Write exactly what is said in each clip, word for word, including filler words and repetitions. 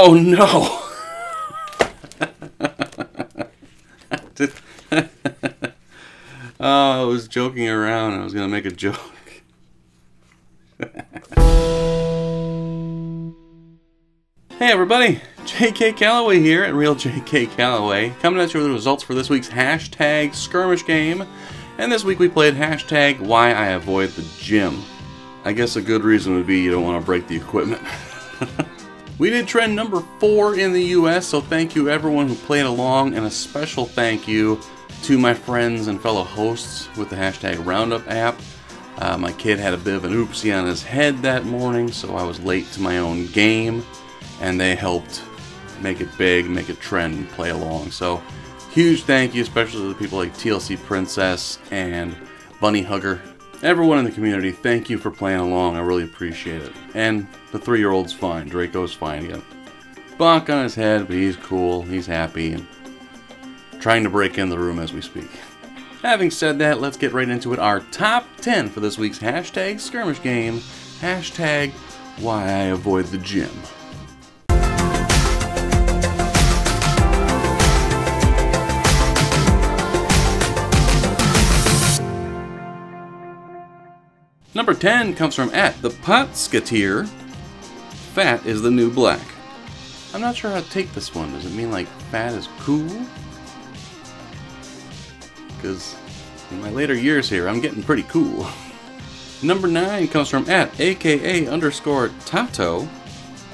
Oh no! Oh, I was joking around. I was gonna make a joke. Hey everybody, J K Calloway here at Real J K Calloway, coming at you with the results for this week's hashtag skirmish game. And this week we played hashtag why I avoid the gym. I guess a good reason would be you don't want to break the equipment. We did trend number four in the U S, so thank you everyone who played along, and a special thank you to my friends and fellow hosts with the hashtag Roundup app. Uh, my kid had a bit of an oopsie on his head that morning, so I was late to my own game, and they helped make it big, make it trend, and play along. So huge thank you, especially to the people like tlcprincess and bunnyhugger. Everyone in the community, thank you for playing along. I really appreciate it. And the three-year-old's fine. Draco's fine again. Bonk on his head, but he's cool. He's happy and trying to break in the room as we speak. Having said that, let's get right into it. Our top ten for this week's hashtag skirmish game. Hashtag why I avoid the gym. Number ten comes from at ThePotsketeer. Fat is the new black. I'm not sure how to take this one. Does it mean like fat is cool? Because in my later years here, I'm getting pretty cool. Number nine comes from at aka underscore Tato.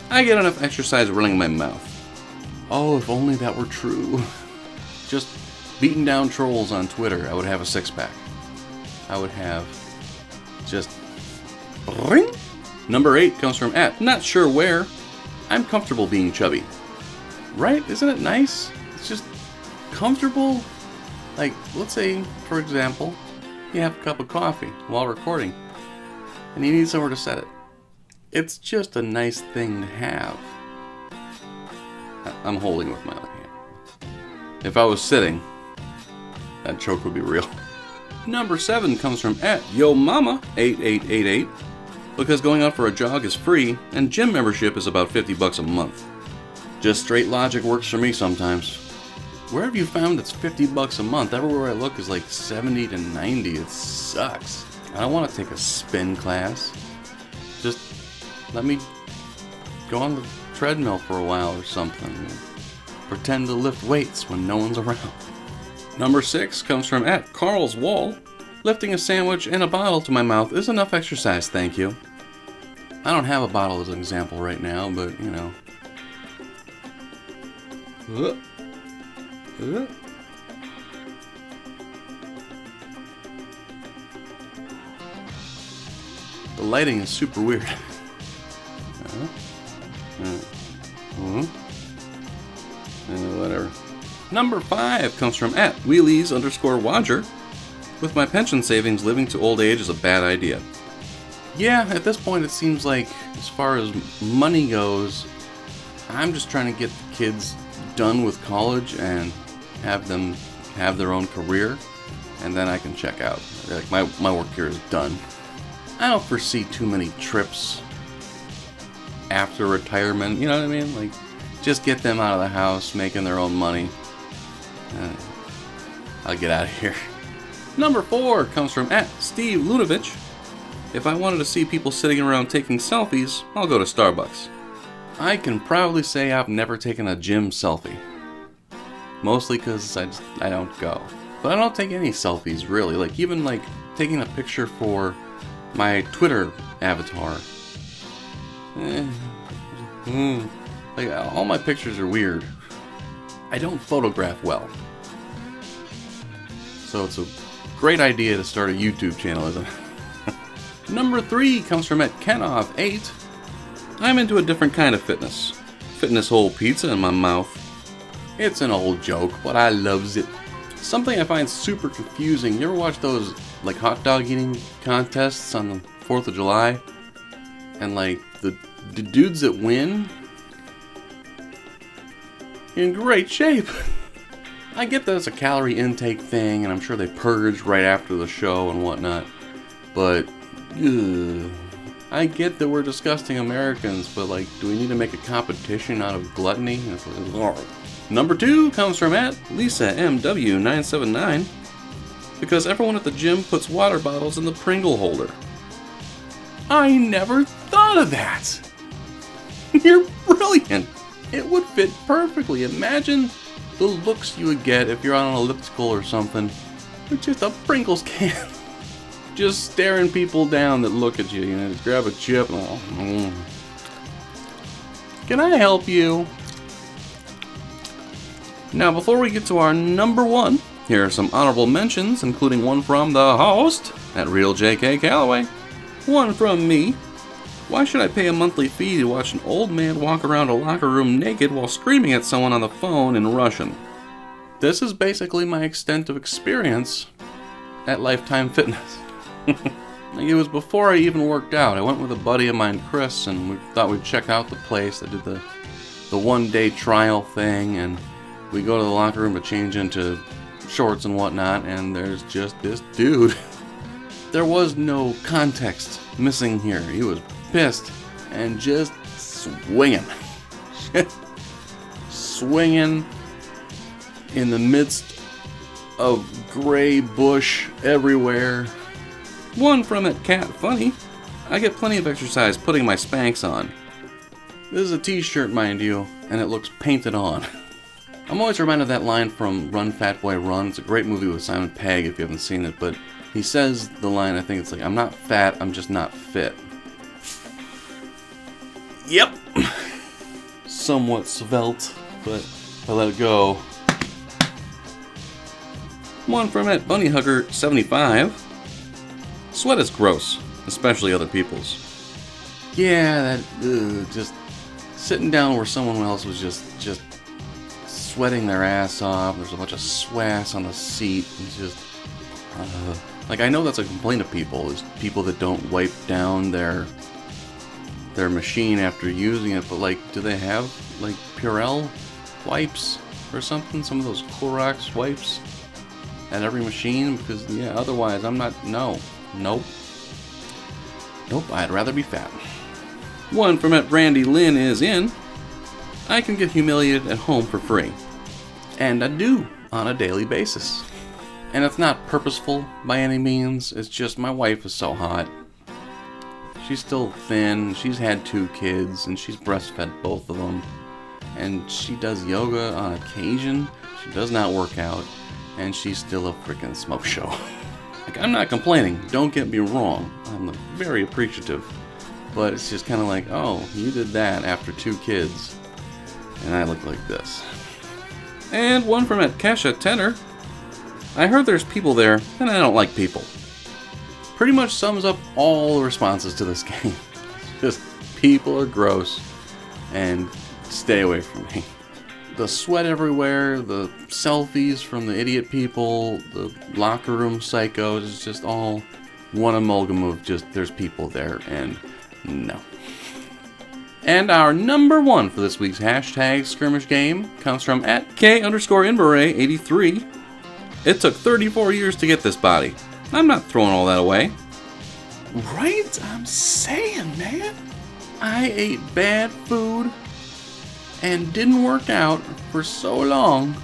I get enough exercise running my mouth. Oh, if only that were true. Just beating down trolls on Twitter, I would have a six pack. I would have... just ring. Number eight comes from at not sure where. I'm comfortable being chubby. Right? Isn't it nice? It's just comfortable. Like, let's say, for example, you have a cup of coffee while recording and you need somewhere to set it. It's just a nice thing to have. I'm holding with my other hand. If I was sitting, that choke would be real. Number seven comes from at yomomma eight eight eight eight, because going out for a jog is free and gym membership is about fifty bucks a month. Just straight logic works for me sometimes. Where have you found it's fifty bucks a month? Everywhere I look is like seventy to ninety. It sucks. I don't want to take a spin class. Just let me go on the treadmill for a while or something. Pretend to lift weights when no one's around. Number six comes from at Carlswall. Lifting a sandwich and a bottle to my mouth is enough exercise, thank you. I don't have a bottle as an example right now, but you know. Uh, uh. The lighting is super weird. uh, uh, uh, uh, whatever. Number five comes from at welease underscore wodger. With my pension savings, living to old age is a bad idea. Yeah, at this point it seems like, as far as money goes, I'm just trying to get the kids done with college and have them have their own career, and then I can check out. Like, my, my work here is done. I don't foresee too many trips after retirement, you know what I mean? Like, just get them out of the house, making their own money. Uh, I'll get out of here. Number four comes from at Steve Lunavich. If I wanted to see people sitting around taking selfies, I'll go to Starbucks. I can proudly say I've never taken a gym selfie. Mostly because I, I don't go. But I don't take any selfies, really. Like, even like taking a picture for my Twitter avatar. Eh. Mm. Like, all my pictures are weird. I don't photograph well. So it's a great idea to start a YouTube channel, isn't it? Number three comes from at Kennov eight. I'm into a different kind of fitness. Fitting this whole pizza in my mouth. It's an old joke, but I loves it. Something I find super confusing. You ever watch those like hot dog eating contests on the fourth of July? And like the, the dudes that win? In great shape. I get that it's a calorie intake thing, and I'm sure they purge right after the show and whatnot, but ugh, I get that we're disgusting Americans, but like, do we need to make a competition out of gluttony? Number two comes from at Lisa M W nine seven nine, because everyone at the gym puts water bottles in the Pringle holder. I never thought of that! You're brilliant! It would fit perfectly. Imagine the looks you would get if you're on an elliptical or something with just a Pringles can. Just staring people down that look at you, you know, just grab a chip and all. Mm. Can I help you? Now, before we get to our number one, here are some honorable mentions, including one from the host at Real J K Calloway, one from me. Why should I pay a monthly fee to watch an old man walk around a locker room naked while screaming at someone on the phone in Russian? This is basically my extent of experience at Lifetime Fitness. It was before I even worked out. I went with a buddy of mine, Chris, and we thought we'd check out the place. I did the, the one-day trial thing, and we go to the locker room to change into shorts and whatnot, and there's just this dude. There was no context missing here. He was pissed and just swinging. Swinging in the midst of gray bush everywhere. One from at KattFunny. I get plenty of exercise putting my Spanx on. This is a t-shirt, mind you, and it looks painted on. I'm always reminded of that line from Run Fat Boy Run. It's a great movie with Simon Pegg if you haven't seen it, but he says the line, I think it's like, I'm not fat, I'm just not fit. Yep. Somewhat svelte, but I let it go. One from at bunny hugger seventy-five. Sweat is gross, especially other people's. Yeah, that ugh, just sitting down where someone else was just just sweating their ass off. There's a bunch of swass on the seat. It's just uh, like, I know that's a complaint of people, is people that don't wipe down their their machine after using it. But like, do they have like Purell wipes or something? Some of those Clorox wipes at every machine? Because yeah, otherwise I'm not. No. Nope. Nope, I'd rather be fat. One from at RandilynIsIn. I can get humiliated at home for free. And I do, on a daily basis. And it's not purposeful by any means, it's just my wife is so hot. She's still thin, she's had two kids, and she's breastfed both of them. And she does yoga on occasion, she does not work out, and she's still a freaking smoke show. Like, I'm not complaining, don't get me wrong, I'm very appreciative, but it's just kind of like, oh, you did that after two kids, and I look like this. And one from at KeshaTedder. I heard there's people there, and I don't like people. Pretty much sums up all the responses to this game. Just, people are gross, and stay away from me. The sweat everywhere, the selfies from the idiot people, the locker room psychos, it's just all one amalgam of just, there's people there, and no. And our number one for this week's hashtag skirmish game comes from at K underscore inberea eighty-three. It took thirty-four years to get this body. I'm not throwing all that away. Right? I'm saying, man. I ate bad food and didn't work out for so long,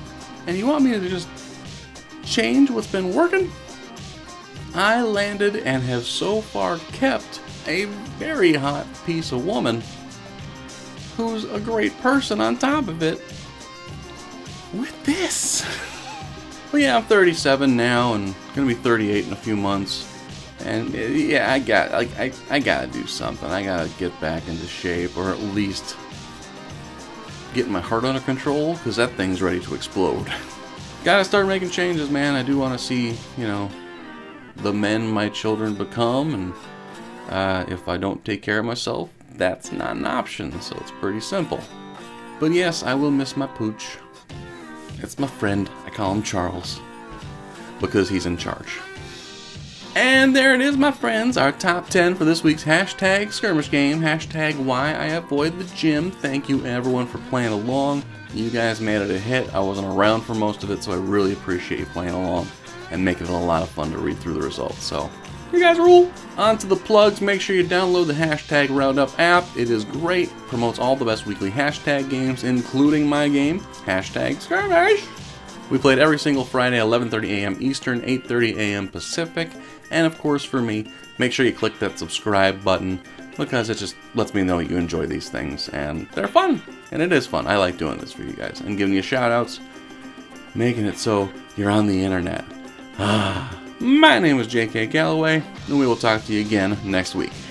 and you want me to just change what's been working? I landed and have so far kept a very hot piece of woman who's a great person on top of it with this. Well, yeah, I'm thirty-seven now and gonna be thirty-eight in a few months, and yeah, I got like I, I gotta do something. I gotta get back into shape, or at least getting my heart under control, because that thing's ready to explode. Gotta start making changes, man. I do want to see, you know, the men my children become, and uh, if I don't take care of myself, that's not an option, so it's pretty simple. But yes, I will miss my pooch. It's my friend. I call him Charles, because he's in charge. And there it is, my friends, our top ten for this week's hashtag skirmish game, hashtag why I avoid the gym. Thank you everyone for playing along. You guys made it a hit. I wasn't around for most of it, so I really appreciate you playing along and making it a lot of fun to read through the results. So You guys rule. On to the plugs. Make sure you download the Hashtag Roundup app. It is great. Promotes all the best weekly hashtag games, including my game, HashtagSkirmish. We played every single Friday, eleven thirty a m Eastern, eight thirty a m Pacific. And of course, for me, make sure you click that subscribe button because it just lets me know you enjoy these things and they're fun. And it is fun. I like doing this for you guys and giving you shout outs, making it so you're on the internet. My name is J K Calloway, and we will talk to you again next week.